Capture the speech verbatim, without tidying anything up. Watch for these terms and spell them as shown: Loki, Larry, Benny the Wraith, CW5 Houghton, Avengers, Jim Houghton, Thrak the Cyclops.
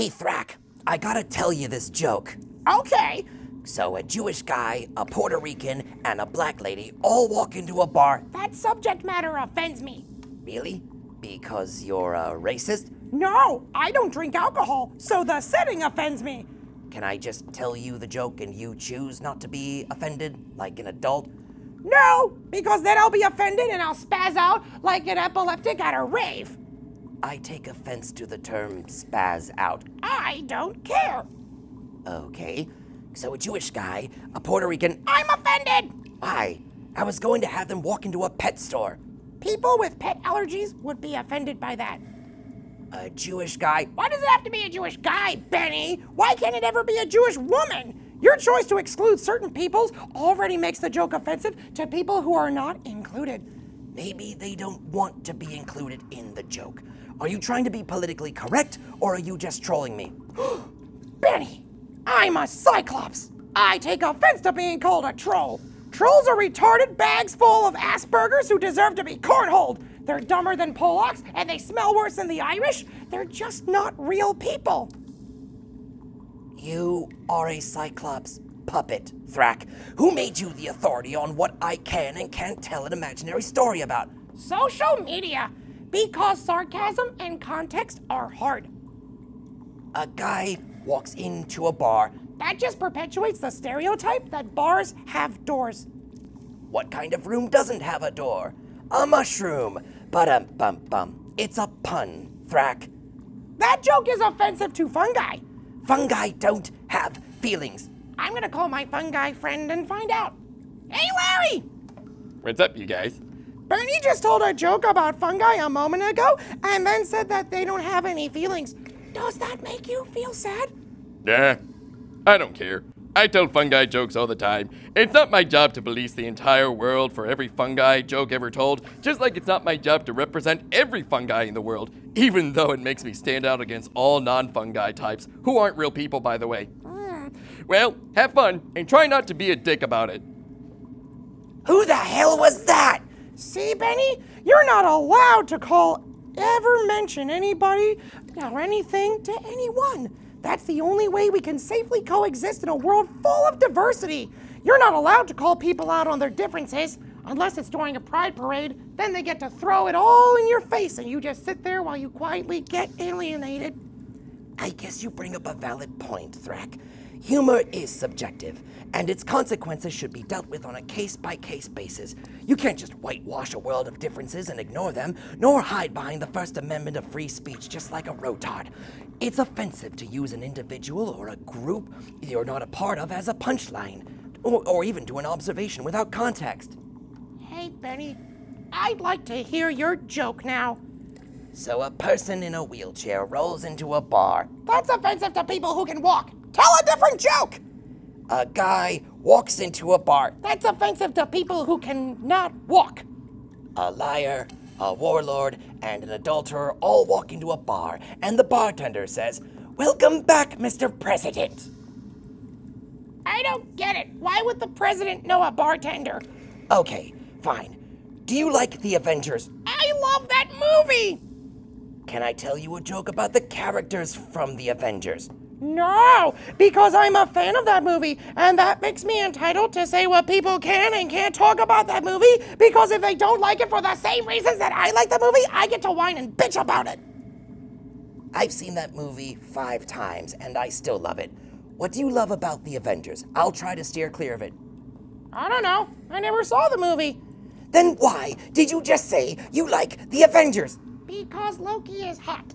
Hey, Thrak, I gotta tell you this joke. Okay. So a Jewish guy, a Puerto Rican, and a black lady all walk into a bar. That subject matter offends me. Really? Because you're a racist? No, I don't drink alcohol, so the setting offends me. Can I just tell you the joke and you choose not to be offended, like an adult? No, because then I'll be offended and I'll spaz out like an epileptic at a rave. I take offense to the term spaz out. I don't care. Okay, so a Jewish guy, a Puerto Rican... I'm offended! Why? I was going to have them walk into a pet store. People with pet allergies would be offended by that. A Jewish guy... Why does it have to be a Jewish guy, Benny? Why can't it ever be a Jewish woman? Your choice to exclude certain peoples already makes the joke offensive to people who are not included. Maybe they don't want to be included in the joke. Are you trying to be politically correct, or are you just trolling me? Benny, I'm a Cyclops. I take offense to being called a troll. Trolls are retarded bags full of Aspergers who deserve to be cornholed. They're dumber than Polacks, and they smell worse than the Irish. They're just not real people. You are a Cyclops puppet, Thrak. Who made you the authority on what I can and can't tell an imaginary story about? Social media. Because sarcasm and context are hard. A guy walks into a bar. That just perpetuates the stereotype that bars have doors. What kind of room doesn't have a door? A mushroom. Ba-dum-bum-bum. It's a pun, Thrak. That joke is offensive to fungi. Fungi don't have feelings. I'm gonna call my fungi friend and find out. Hey, Larry! What's up, you guys? Bernie just told a joke about fungi a moment ago and then said that they don't have any feelings. Does that make you feel sad? Nah, I don't care. I tell fungi jokes all the time. It's not my job to police the entire world for every fungi joke ever told, just like it's not my job to represent every fungi in the world, even though it makes me stand out against all non-fungi types, who aren't real people, by the way. Mm. Well, have fun and try not to be a dick about it. Who the hell was that? See, Benny, you're not allowed to call, ever mention anybody or anything to anyone. That's the only way we can safely coexist in a world full of diversity. You're not allowed to call people out on their differences, unless it's during a pride parade. Then they get to throw it all in your face and you just sit there while you quietly get alienated. I guess you bring up a valid point, Thrak. Humor is subjective, and its consequences should be dealt with on a case-by-case basis. You can't just whitewash a world of differences and ignore them, nor hide behind the First Amendment of free speech just like a rotard. It's offensive to use an individual or a group you're not a part of as a punchline, or, or even to an observation without context. Hey, Benny, I'd like to hear your joke now. So a person in a wheelchair rolls into a bar. That's offensive to people who can walk. Tell a different joke! A guy walks into a bar. That's offensive to people who cannot walk. A liar, a warlord, and an adulterer all walk into a bar, and the bartender says, "Welcome back, Mister President." I don't get it. Why would the president know a bartender? Okay, fine. Do you like the Avengers? I love that movie! Can I tell you a joke about the characters from the Avengers? No, because I'm a fan of that movie, and that makes me entitled to say what people can and can't talk about that movie, because if they don't like it for the same reasons that I like the movie, I get to whine and bitch about it. I've seen that movie five times, and I still love it. What do you love about the Avengers? I'll try to steer clear of it. I don't know. I never saw the movie. Then why did you just say you like the Avengers? Because Loki is hot.